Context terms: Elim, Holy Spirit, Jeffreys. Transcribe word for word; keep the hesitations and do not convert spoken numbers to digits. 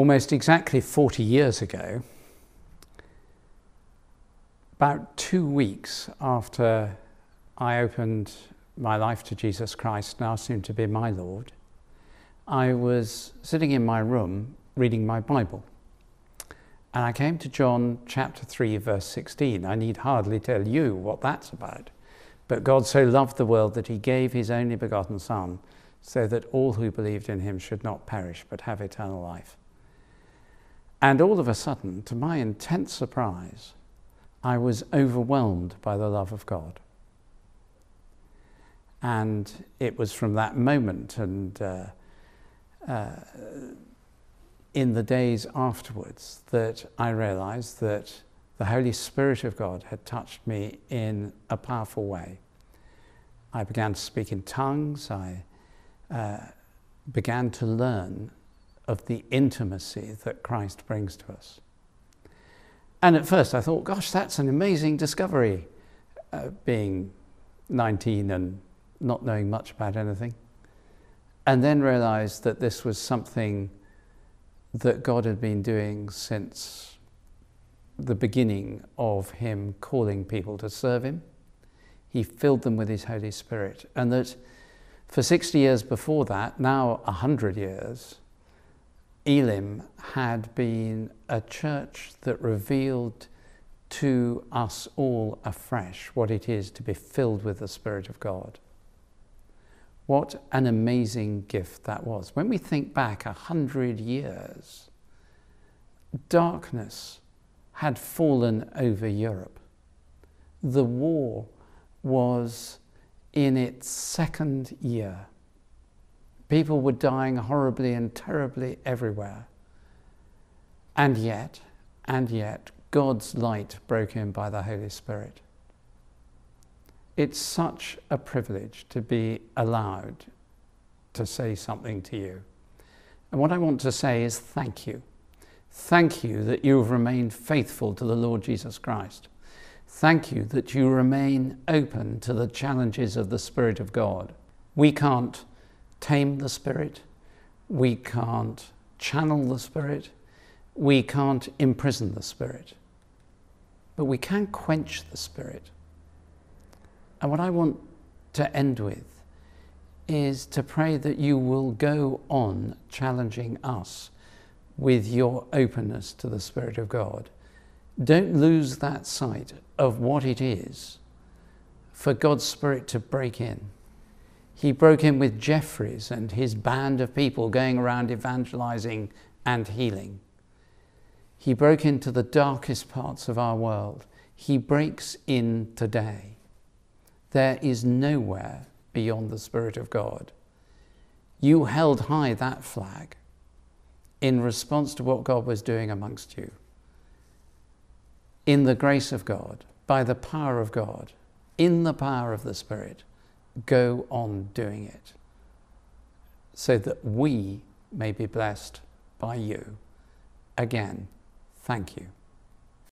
almost exactly forty years ago, about two weeks after I opened my life to Jesus Christ, now soon to be my Lord, I was sitting in my room reading my Bible. And I came to John chapter three, verse sixteen. I need hardly tell you what that's about. But God so loved the world that he gave his only begotten Son, so that all who believed in him should not perish, but have eternal life. And all of a sudden, to my intense surprise, I was overwhelmed by the love of God. And it was from that moment and uh, uh, in the days afterwards that I realized that the Holy Spirit of God had touched me in a powerful way. I began to speak in tongues. I uh, began to learn of the intimacy that Christ brings to us. And at first I thought, gosh, that's an amazing discovery, uh, being nineteen and not knowing much about anything. And then realized that this was something that God had been doing since the beginning of him calling people to serve him. He filled them with his Holy Spirit. And that for sixty years before that, now one hundred years, Elim had been a church that revealed to us all afresh what it is to be filled with the Spirit of God. What an amazing gift that was. When we think back a hundred years, darkness had fallen over Europe. The war was in its second year. People were dying horribly and terribly everywhere. And yet, and yet, God's light broke in by the Holy Spirit. It's such a privilege to be allowed to say something to you. And what I want to say is thank you. Thank you that you've remained faithful to the Lord Jesus Christ. Thank you that you remain open to the challenges of the Spirit of God. We can't tame the Spirit, we can't channel the Spirit, we can't imprison the Spirit, but we can quench the Spirit. And what I want to end with is to pray that you will go on challenging us with your openness to the Spirit of God. Don't lose that sight of what it is for God's Spirit to break in. He broke in with Jeffreys and his band of people going around evangelizing and healing. He broke into the darkest parts of our world. He breaks in today. There is nowhere beyond the Spirit of God. You held high that flag in response to what God was doing amongst you. In the grace of God, by the power of God, in the power of the Spirit, go on doing it so that we may be blessed by you. Again, thank you.